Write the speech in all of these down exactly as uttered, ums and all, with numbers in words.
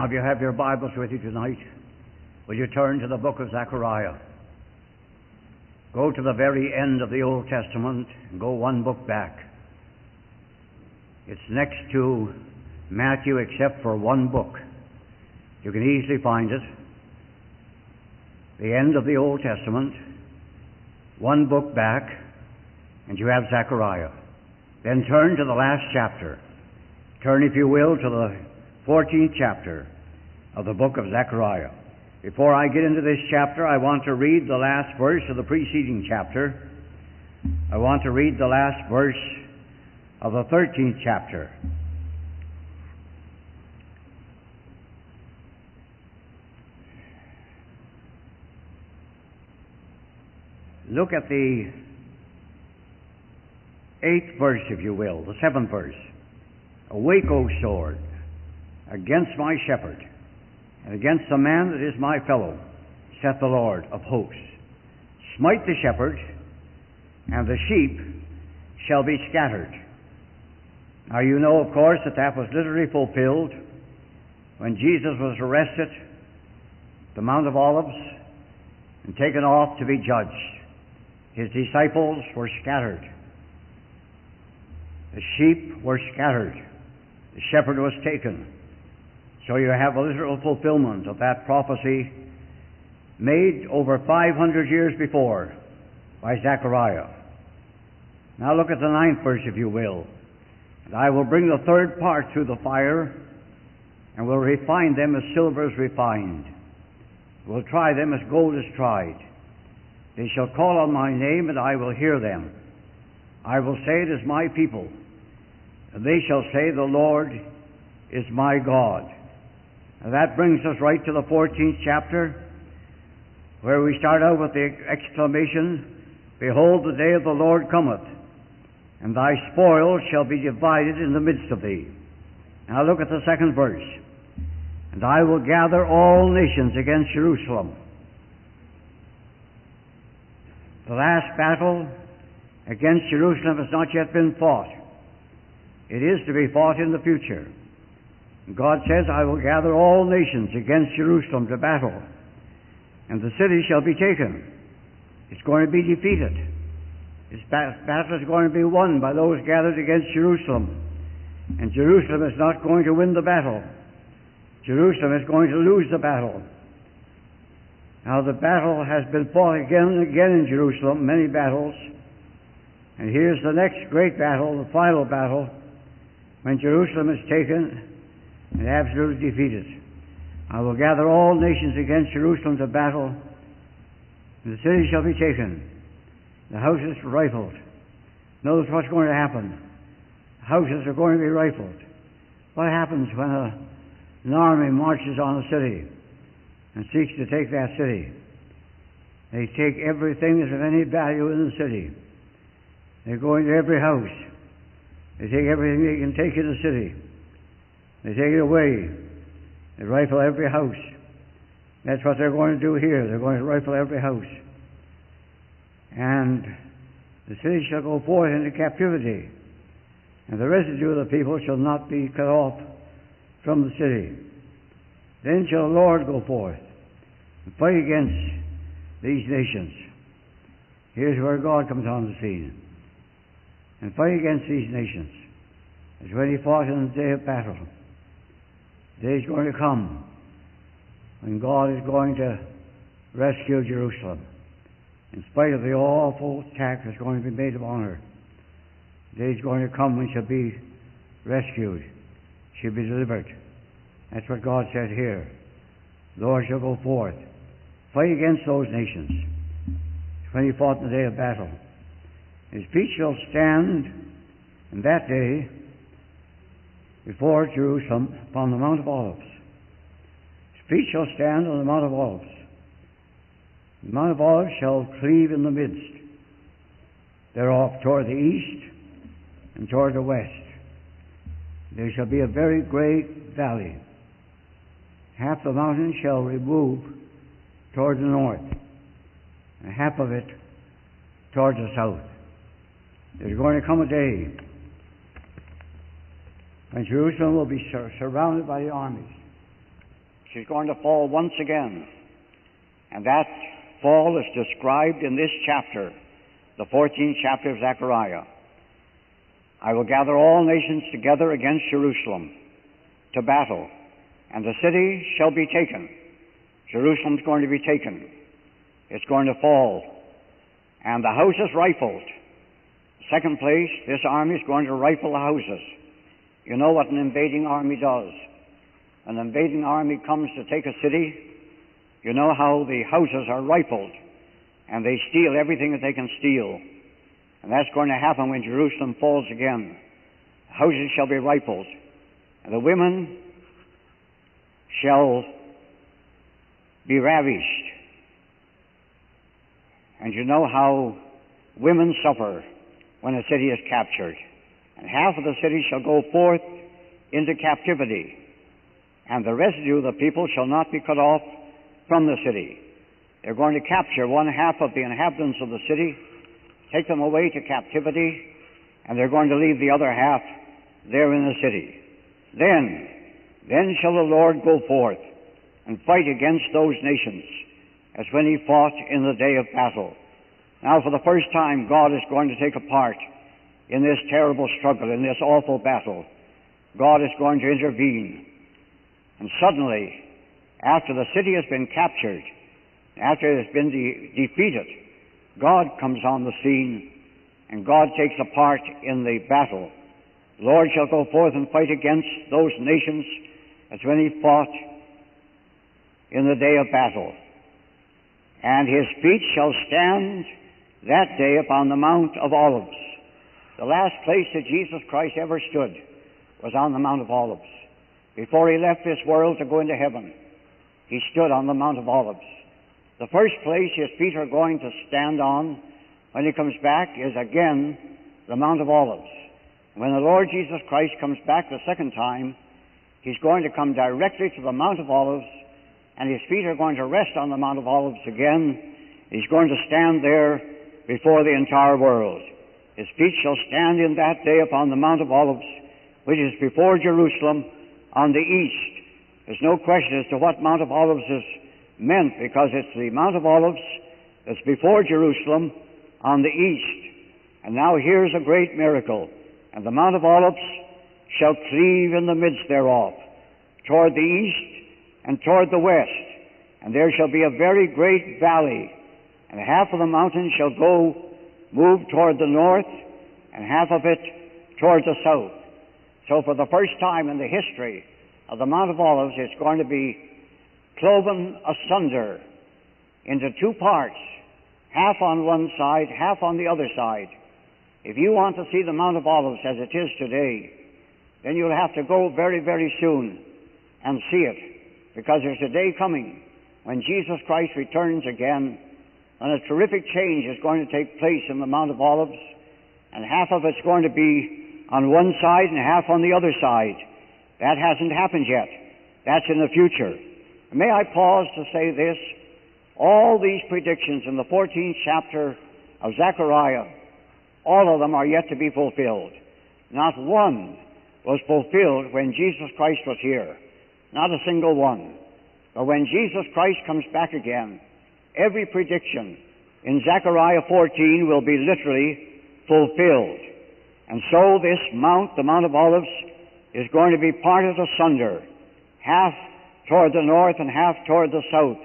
Now, if you have your Bibles with you tonight, will you turn to the book of Zechariah? Go to the very end of the Old Testament and go one book back. It's next to Matthew except for one book. You can easily find it. The end of the Old Testament, one book back, and you have Zechariah. Then turn to the last chapter. Turn, if you will, to the fourteenth chapter of the book of Zechariah. Before I get into this chapter, I want to read the last verse of the preceding chapter. I want to read the last verse of the thirteenth chapter. Look at the eighth verse, if you will, the seventh verse. Awake, O sword, against my shepherd, and against the man that is my fellow, saith the Lord of hosts. Smite the shepherd, and the sheep shall be scattered. Now you know, of course, that that was literally fulfilled when Jesus was arrested at the Mount of Olives and taken off to be judged. His disciples were scattered. The sheep were scattered. The shepherd was taken. So you have a literal fulfillment of that prophecy made over five hundred years before by Zechariah. Now look at the ninth verse, if you will. And I will bring the third part through the fire, and will refine them as silver is refined, will try them as gold is tried. They shall call on my name, and I will hear them. I will say, it is my people. And they shall say, the Lord is my God. And that brings us right to the fourteenth chapter, where we start out with the exclamation, Behold, the day of the Lord cometh, and thy spoil shall be divided in the midst of thee. Now look at the second verse. And I will gather all nations against Jerusalem. The last battle against Jerusalem has not yet been fought. It is to be fought in the future. God says, I will gather all nations against Jerusalem to battle, and the city shall be taken. It's going to be defeated. This battle is going to be won by those gathered against Jerusalem, and Jerusalem is not going to win the battle. Jerusalem is going to lose the battle. Now, the battle has been fought again and again in Jerusalem, many battles. And here's the next great battle, the final battle, when Jerusalem is taken and absolutely defeated. I will gather all nations against Jerusalem to battle, and the city shall be taken. The houses rifled. Notice what's going to happen. The houses are going to be rifled. What happens when a, an army marches on a city and seeks to take that city? They take everything that's of any value in the city. They go into every house. They take everything they can take in the city. They take it away. They rifle every house. That's what they're going to do here. They're going to rifle every house. And the city shall go forth into captivity, and the residue of the people shall not be cut off from the city. Then shall the Lord go forth and fight against these nations. Here's where God comes on the scene. And fight against these nations. As when he fought in the day of battle. The day is going to come when God is going to rescue Jerusalem, in spite of the awful attack that's going to be made upon her. The day is going to come when she'll be rescued. She'll be delivered. That's what God said here. The Lord shall go forth, fight against those nations. It's when he fought in the day of battle. His feet shall stand in that day before Jerusalem upon the Mount of Olives. His feet shall stand on the Mount of Olives. The Mount of Olives shall cleave in the midst thereof toward the east and toward the west. There shall be a very great valley. Half the mountain shall remove toward the north, and half of it toward the south. There's going to come a day when Jerusalem will be sur- surrounded by the armies. She's going to fall once again. And that fall is described in this chapter, the fourteenth chapter of Zechariah. I will gather all nations together against Jerusalem to battle, and the city shall be taken. Jerusalem's going to be taken. It's going to fall. And the house is rifled. Second place, this army is going to rifle the houses. You know what an invading army does. An invading army comes to take a city. You know how the houses are rifled, and they steal everything that they can steal. And that's going to happen when Jerusalem falls again. The houses shall be rifled, and the women shall be ravished. And you know how women suffer when a city is captured. And half of the city shall go forth into captivity, and the residue of the people shall not be cut off from the city. They're going to capture one half of the inhabitants of the city, take them away to captivity, and they're going to leave the other half there in the city. Then, then shall the Lord go forth and fight against those nations, as when he fought in the day of battle. Now, for the first time, God is going to take a part in this terrible struggle, in this awful battle. God is going to intervene. And suddenly, after the city has been captured, after it has been de- defeated, God comes on the scene, and God takes a part in the battle. The Lord shall go forth and fight against those nations, as when he fought in the day of battle. And his feet shall stand that day upon the Mount of Olives. The last place that Jesus Christ ever stood was on the Mount of Olives. Before he left this world to go into heaven, he stood on the Mount of Olives. The first place his feet are going to stand on when he comes back is again the Mount of Olives. When the Lord Jesus Christ comes back the second time, he's going to come directly to the Mount of Olives, and his feet are going to rest on the Mount of Olives again. He's going to stand there before the entire world. His feet shall stand in that day upon the Mount of Olives, which is before Jerusalem on the east. There's no question as to what Mount of Olives is meant, because it's the Mount of Olives that's before Jerusalem on the east. And now here's a great miracle. And the Mount of Olives shall cleave in the midst thereof, toward the east and toward the west, and there shall be a very great valley, and half of the mountain shall go, move toward the north, and half of it toward the south. So for the first time in the history of the Mount of Olives, it's going to be cloven asunder into two parts, half on one side, half on the other side. If you want to see the Mount of Olives as it is today, then you'll have to go very, very soon and see it. Because there's a day coming when Jesus Christ returns again, and a terrific change is going to take place in the Mount of Olives, and half of it's going to be on one side and half on the other side. That hasn't happened yet. That's in the future. And may I pause to say this? All these predictions in the fourteenth chapter of Zechariah, all of them are yet to be fulfilled. Not one was fulfilled when Jesus Christ was here. Not a single one. But when Jesus Christ comes back again, every prediction in Zechariah fourteen will be literally fulfilled. And so this mount, the Mount of Olives, is going to be parted asunder, half toward the north and half toward the south.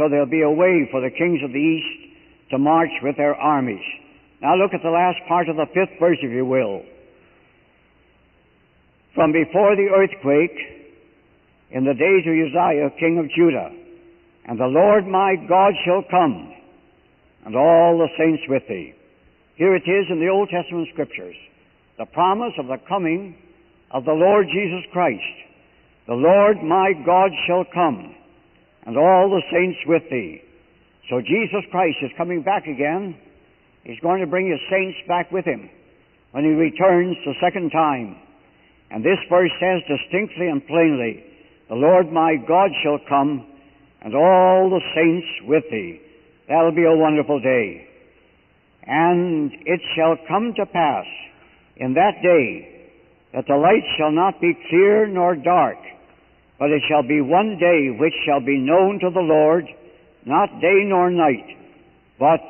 So there'll be a way for the kings of the east to march with their armies. Now look at the last part of the fifth verse, if you will. From before the earthquake, in the days of Uzziah, king of Judah, and the Lord my God shall come, and all the saints with thee. Here it is in the Old Testament Scriptures, the promise of the coming of the Lord Jesus Christ. The Lord my God shall come, and all the saints with thee. So Jesus Christ is coming back again. He's going to bring his saints back with him when he returns the second time. And this verse says distinctly and plainly, the Lord my God shall come, and all the saints with thee. That'll be a wonderful day. And it shall come to pass in that day that the light shall not be clear nor dark, But it shall be one day which shall be known to the Lord, not day nor night, but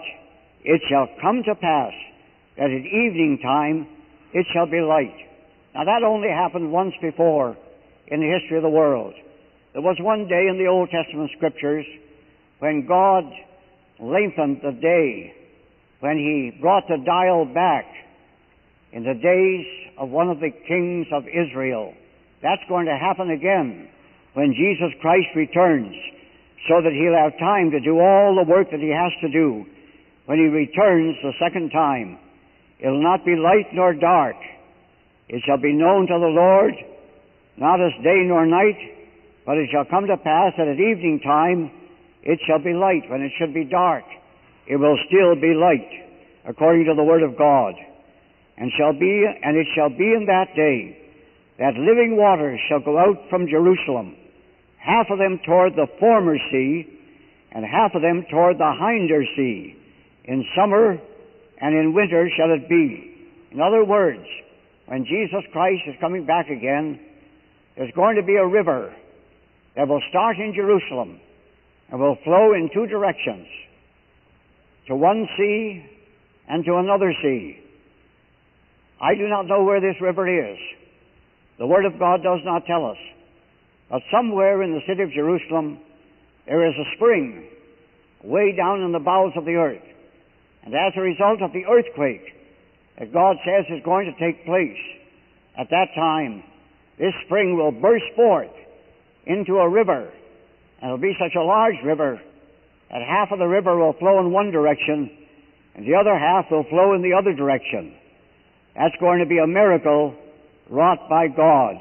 it shall come to pass that at evening time it shall be light. Now that only happened once before in the history of the world. There was one day in the Old Testament Scriptures when God lengthened the day, when He brought the dial back in the days of one of the kings of Israel. That's going to happen again when Jesus Christ returns, so that He'll have time to do all the work that He has to do. When He returns the second time, it'll not be light nor dark. It shall be known to the Lord, not as day nor night, but it shall come to pass that at evening time it shall be light. When it should be dark, it will still be light, according to the Word of God. And shall be, and it shall be in that day that living waters shall go out from Jerusalem, half of them toward the former sea, and half of them toward the hinder sea. In summer and in winter shall it be. In other words, when Jesus Christ is coming back again, there's going to be a river that will start in Jerusalem and will flow in two directions, to one sea and to another sea. I do not know where this river is. The Word of God does not tell us. But somewhere in the city of Jerusalem, there is a spring way down in the bowels of the earth. And as a result of the earthquake that God says is going to take place at that time, this spring will burst forth into a river. And it will be such a large river that half of the river will flow in one direction and the other half will flow in the other direction. That's going to be a miracle wrought by God.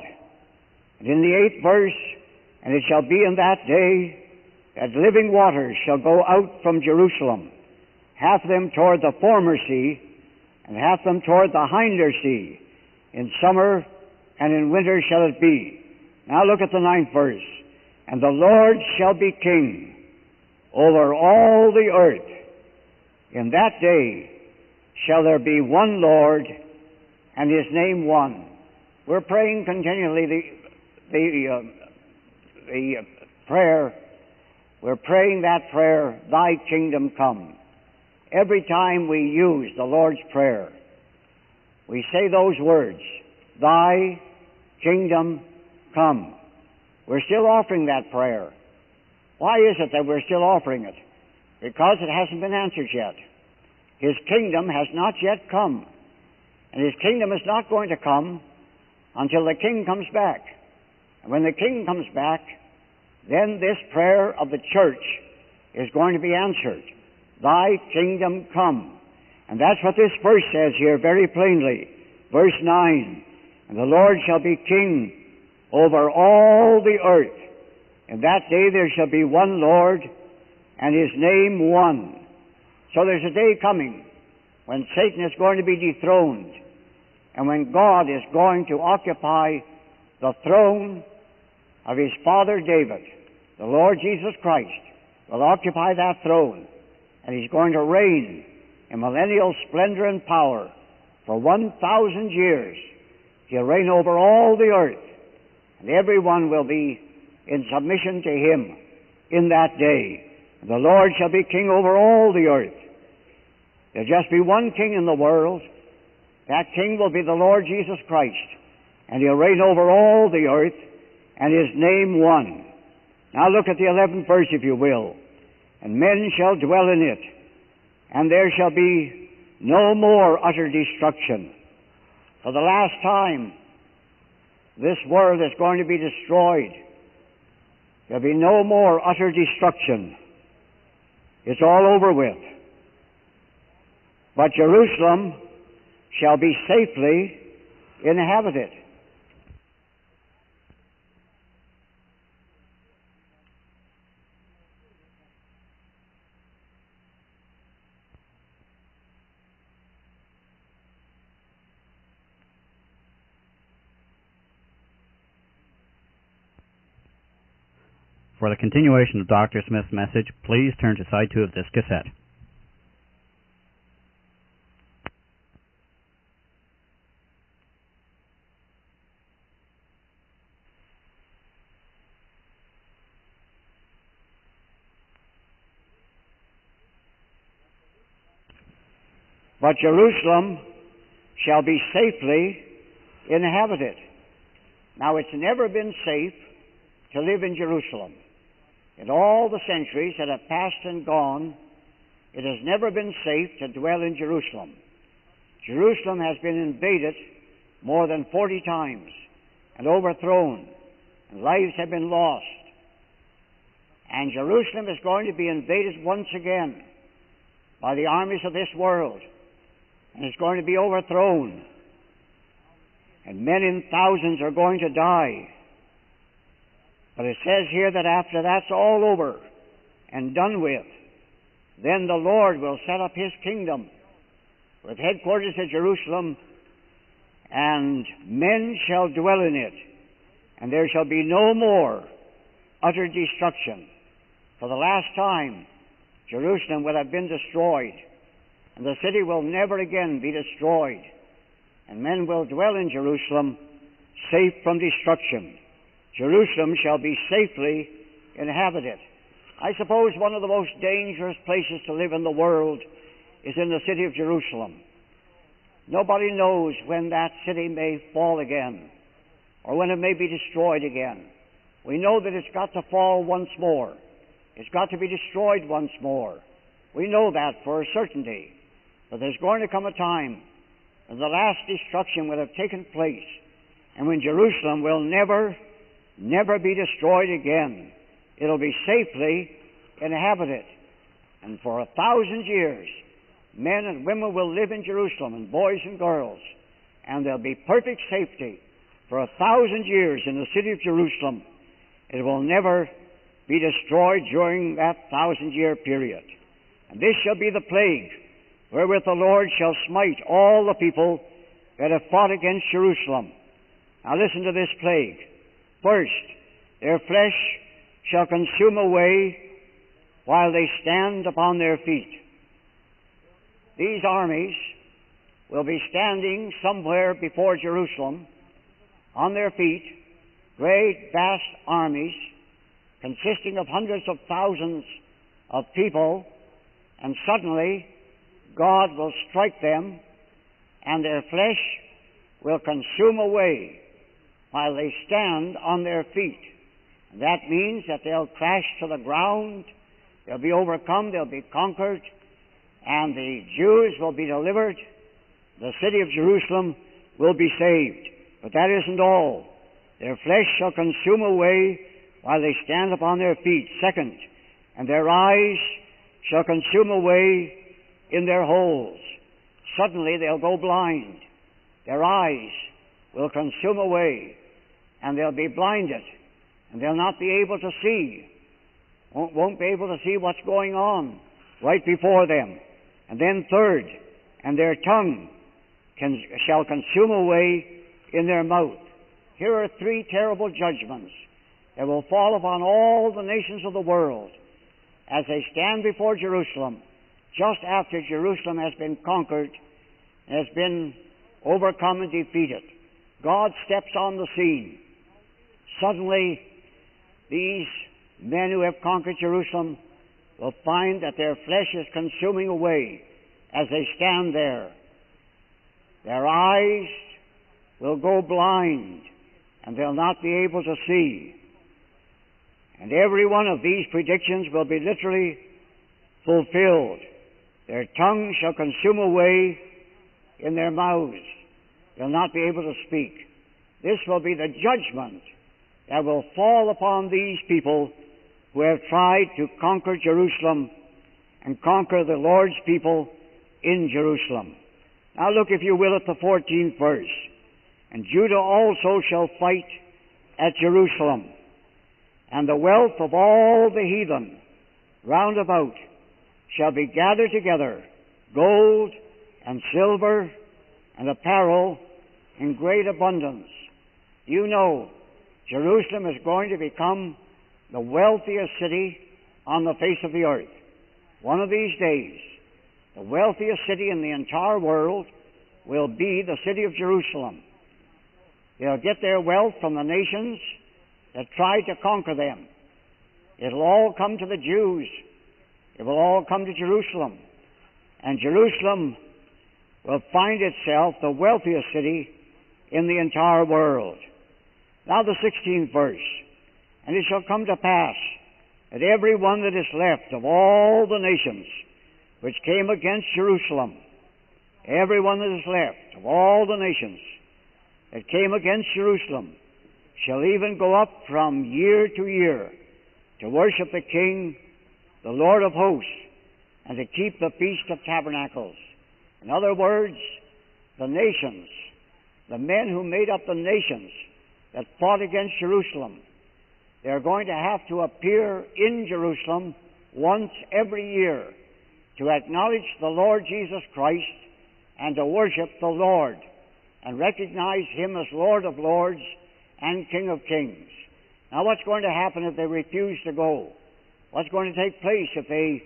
And in the eighth verse, and it shall be in that day that living waters shall go out from Jerusalem, half of them toward the former sea, and half of them toward the hinder sea. In summer and in winter shall it be. Now look at the ninth verse. And the Lord shall be king over all the earth. In that day shall there be one Lord, and His name one. We're praying continually the The, uh, the uh, prayer, we're praying that prayer, Thy kingdom come. Every time we use the Lord's Prayer, we say those words, Thy kingdom come. We're still offering that prayer. Why is it that we're still offering it? Because it hasn't been answered yet. His kingdom has not yet come. And His kingdom is not going to come until the King comes back. And when the King comes back, then this prayer of the church is going to be answered. Thy kingdom come. And that's what this verse says here very plainly. Verse nine, and the Lord shall be king over all the earth. In that day there shall be one Lord, and His name one. So there's a day coming when Satan is going to be dethroned, and when God is going to occupy the throne of His father David. The Lord Jesus Christ will occupy that throne, and He's going to reign in millennial splendor and power for one thousand years. He'll reign over all the earth, and everyone will be in submission to Him in that day. And the Lord shall be king over all the earth. There'll just be one king in the world. That king will be the Lord Jesus Christ. And He'll reign over all the earth, and His name one. Now look at the eleventh verse, if you will. And men shall dwell in it, and there shall be no more utter destruction. For the last time, this world is going to be destroyed. There'll be no more utter destruction. It's all over with. But Jerusalem shall be safely inhabited. For the continuation of Doctor Smith's message, please turn to side two of this cassette. but Jerusalem shall be safely inhabited. Now, it's never been safe to live in Jerusalem. In all the centuries that have passed and gone, it has never been safe to dwell in Jerusalem. Jerusalem has been invaded more than forty times and overthrown, and lives have been lost. And Jerusalem is going to be invaded once again by the armies of this world, and it's going to be overthrown. And men in thousands are going to die. But it says here that after that's all over and done with, then the Lord will set up His kingdom with headquarters at Jerusalem, and men shall dwell in it, and there shall be no more utter destruction. For the last time, Jerusalem will have been destroyed, and the city will never again be destroyed, and men will dwell in Jerusalem safe from destruction. Jerusalem shall be safely inhabited. I suppose one of the most dangerous places to live in the world is in the city of Jerusalem. Nobody knows when that city may fall again, or when it may be destroyed again. We know that it's got to fall once more. It's got to be destroyed once more. We know that for a certainty. But there's going to come a time when the last destruction will have taken place, and when Jerusalem will never, never be destroyed again. It'll be safely inhabited. And for a thousand years, men and women will live in Jerusalem, and boys and girls, and there'll be perfect safety for a thousand years in the city of Jerusalem. It will never be destroyed during that thousand-year period. And this shall be the plague wherewith the Lord shall smite all the people that have fought against Jerusalem. Now listen to this plague. First, their flesh shall consume away while they stand upon their feet. These armies will be standing somewhere before Jerusalem on their feet, great vast armies consisting of hundreds of thousands of people, and suddenly God will strike them, and their flesh will consume away while they stand on their feet. And that means that they'll crash to the ground, they'll be overcome, they'll be conquered, and the Jews will be delivered. The city of Jerusalem will be saved. But that isn't all. Their flesh shall consume away while they stand upon their feet. Second, and their eyes shall consume away in their holes. Suddenly they'll go blind. Their eyes will consume away, and they'll be blinded, and they'll not be able to see, won't, won't be able to see what's going on right before them. And then third, and their tongue can, shall consume away in their mouth. Here are three terrible judgments that will fall upon all the nations of the world as they stand before Jerusalem, just after Jerusalem has been conquered and has been overcome and defeated. God steps on the scene. Suddenly, these men who have conquered Jerusalem will find that their flesh is consuming away as they stand there. Their eyes will go blind, and they'll not be able to see. And every one of these predictions will be literally fulfilled. Their tongue shall consume away in their mouths. They'll not be able to speak. This will be the judgment that will fall upon these people who have tried to conquer Jerusalem and conquer the Lord's people in Jerusalem. Now look, if you will, at the fourteenth verse. And Judah also shall fight at Jerusalem, and the wealth of all the heathen round about shall be gathered together, gold and silver and apparel in great abundance. You know, Jerusalem is going to become the wealthiest city on the face of the earth. One of these days, the wealthiest city in the entire world will be the city of Jerusalem. They'll get their wealth from the nations that tried to conquer them. It'll all come to the Jews. It will all come to Jerusalem. And Jerusalem will find itself the wealthiest city in the entire world. Now the sixteenth verse. And it shall come to pass that every one that is left of all the nations which came against Jerusalem, every one that is left of all the nations that came against Jerusalem, shall even go up from year to year to worship the King, the Lord of hosts, and to keep the Feast of Tabernacles. In other words, the nations, the men who made up the nations that fought against Jerusalem, they're going to have to appear in Jerusalem once every year to acknowledge the Lord Jesus Christ and to worship the Lord and recognize Him as Lord of Lords and King of Kings. Now, what's going to happen if they refuse to go? What's going to take place if they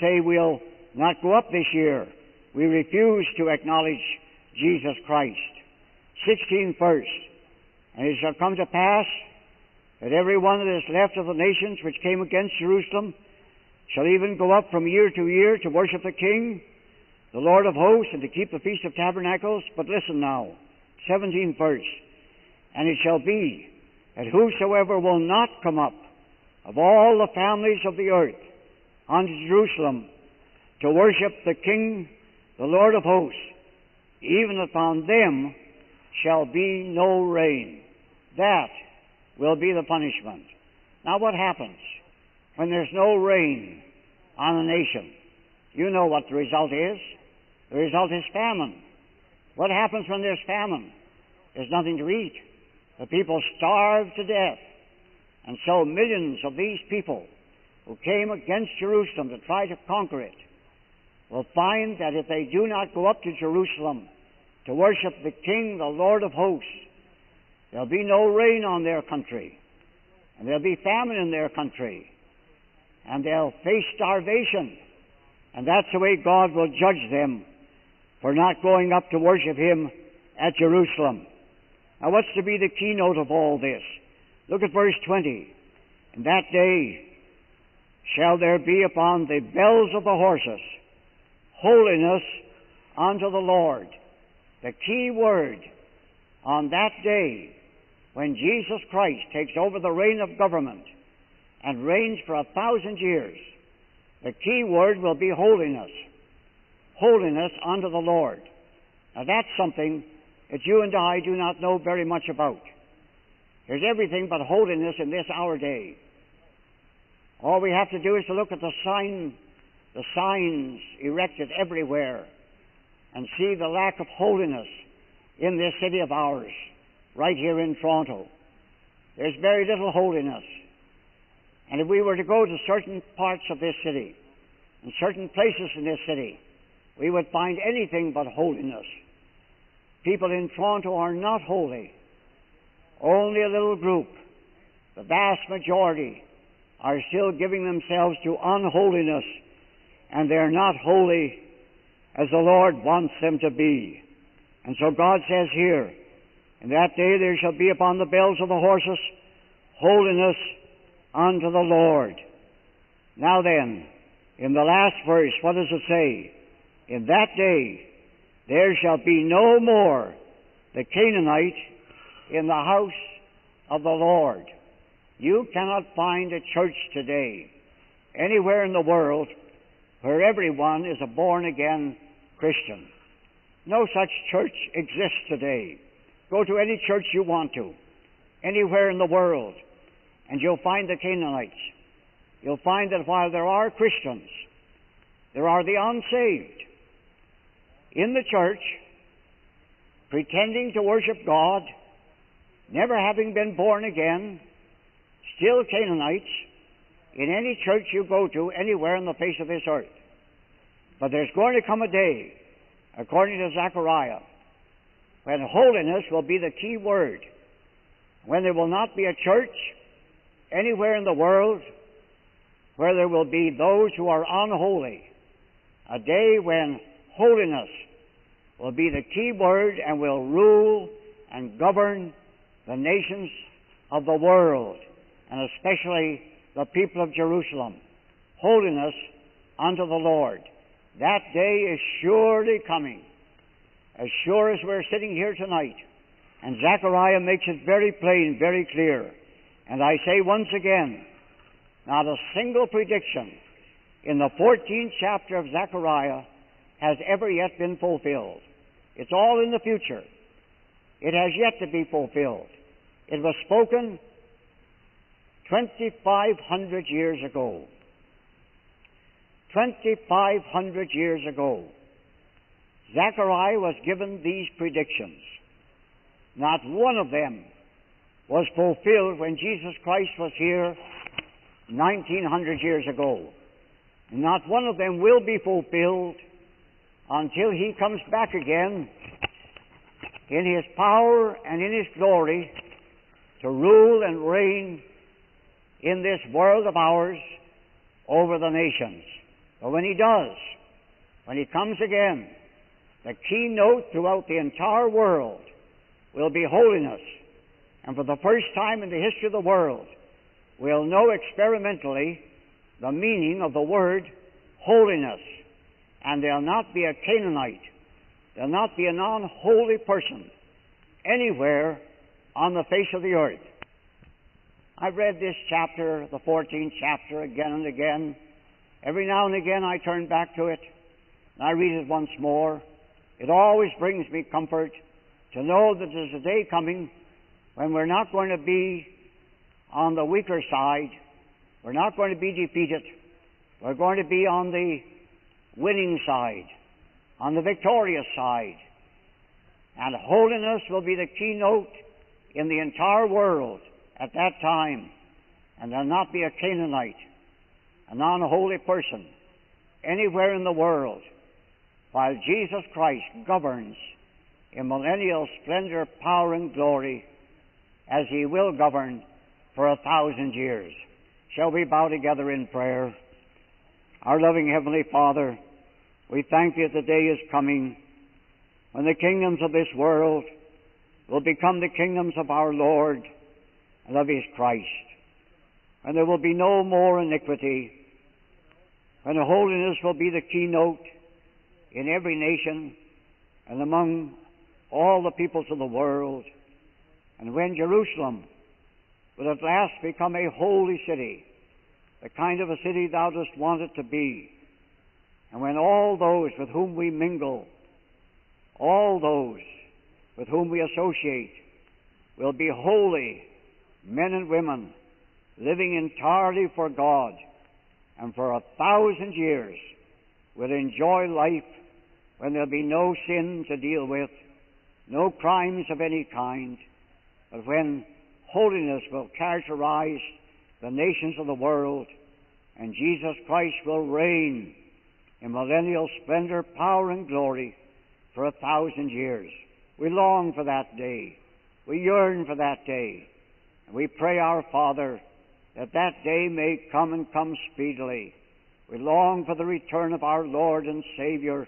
say, we'll not go up this year? We refuse to acknowledge Jesus Christ. Sixteenth verse. And it shall come to pass that every one that is left of the nations which came against Jerusalem shall even go up from year to year to worship the King, the Lord of hosts, and to keep the Feast of Tabernacles. But listen now, seventeenth verse. And it shall be that whosoever will not come up of all the families of the earth unto Jerusalem to worship the King, the Lord of hosts, even upon them shall be no rain. That will be the punishment. Now what happens when there's no rain on a nation? You know what the result is. The result is famine. What happens when there's famine? There's nothing to eat. The people starve to death. And so millions of these people who came against Jerusalem to try to conquer it will find that if they do not go up to Jerusalem to worship the King, the Lord of hosts, there'll be no rain on their country, and there'll be famine in their country, and they'll face starvation. And that's the way God will judge them for not going up to worship Him at Jerusalem. Now, what's to be the keynote of all this? Look at verse twenty. In that day shall there be upon the bells of the horses holiness unto the Lord. The key word on that day, when Jesus Christ takes over the reign of government and reigns for a thousand years, the key word will be holiness. Holiness unto the Lord. Now that's something that you and I do not know very much about. There's everything but holiness in this our day. All we have to do is to look at the sign, the signs erected everywhere, and see the lack of holiness in this city of ours, right here in Toronto. There's very little holiness. And if we were to go to certain parts of this city, and certain places in this city, we would find anything but holiness. People in Toronto are not holy. Only a little group, the vast majority, are still giving themselves to unholiness, and they're not holy as the Lord wants them to be. And so God says here, in that day there shall be upon the bells of the horses holiness unto the Lord. Now then, in the last verse, what does it say? In that day there shall be no more the Canaanite in the house of the Lord. You cannot find a church today anywhere in the world where everyone is a born-again Christian. No such church exists today. Go to any church you want to, anywhere in the world, and you'll find the Canaanites. You'll find that while there are Christians, there are the unsaved in the church, pretending to worship God, never having been born again, still Canaanites, in any church you go to, anywhere on the face of this earth. But there's going to come a day, according to Zechariah, when holiness will be the key word, when there will not be a church anywhere in the world where there will be those who are unholy, a day when holiness will be the key word and will rule and govern the nations of the world, and especially the people of Jerusalem. Holiness unto the Lord. That day is surely coming. as sure as we're sitting here tonight. And Zechariah makes it very plain, very clear. And I say once again, not a single prediction in the fourteenth chapter of Zechariah has ever yet been fulfilled. It's all in the future. It has yet to be fulfilled. It was spoken twenty-five hundred years ago. twenty-five hundred years ago, Zechariah was given these predictions. Not one of them was fulfilled when Jesus Christ was here nineteen hundred years ago. Not one of them will be fulfilled until He comes back again in His power and in His glory to rule and reign in this world of ours over the nations. But when He does, when He comes again, the keynote throughout the entire world will be holiness. And for the first time in the history of the world, we'll know experimentally the meaning of the word holiness. And there'll not be a Canaanite, there'll not be a non-holy person anywhere on the face of the earth. I've read this chapter, the fourteenth chapter, again and again. Every now and again I turn back to it, and I read it once more. It always brings me comfort to know that there's a day coming when we're not going to be on the weaker side. We're not going to be defeated. We're going to be on the winning side, on the victorious side. And holiness will be the keynote in the entire world at that time. And there'll not be a Canaanite, a non-holy person, anywhere in the world, while Jesus Christ governs in millennial splendor, power, and glory, as He will govern for a thousand years. Shall we bow together in prayer? Our loving Heavenly Father, we thank Thee that the day is coming when the kingdoms of this world will become the kingdoms of our Lord and of His Christ, and there will be no more iniquity, and holiness will be the keynote in every nation and among all the peoples of the world. And when Jerusalem will at last become a holy city, the kind of a city Thou dost want it to be, and when all those with whom we mingle, all those with whom we associate, will be holy men and women, living entirely for God, and for a thousand years will enjoy life when there'll be no sin to deal with, no crimes of any kind, but when holiness will characterize the nations of the world, and Jesus Christ will reign in millennial splendor, power, and glory for a thousand years. We long for that day. We yearn for that day. And we pray, our Father, that that day may come and come speedily. We long for the return of our Lord and Savior,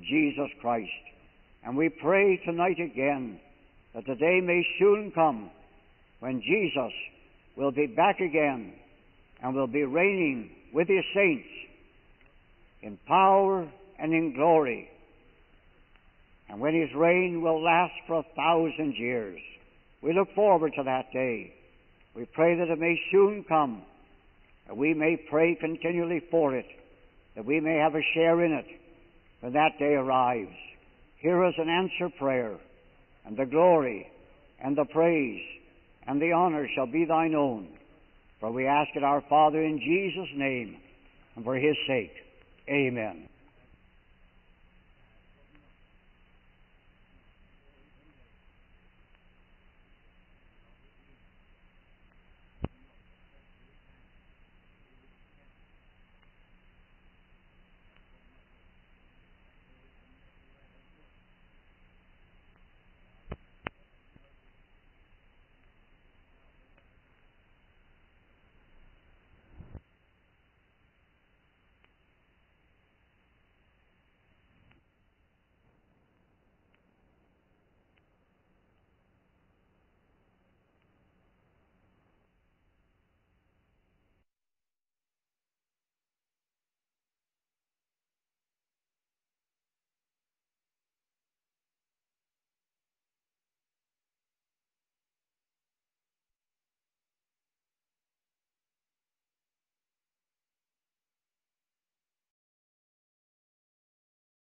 Jesus Christ. And we pray tonight again that the day may soon come when Jesus will be back again and will be reigning with His saints in power and in glory. And when His reign will last for a thousand years. We look forward to that day. We pray that it may soon come, that we may pray continually for it, that we may have a share in it when that day arrives. Hear us and answer prayer, and the glory and the praise and the honor shall be Thine own. For we ask it, our Father, in Jesus' name and for His sake. Amen.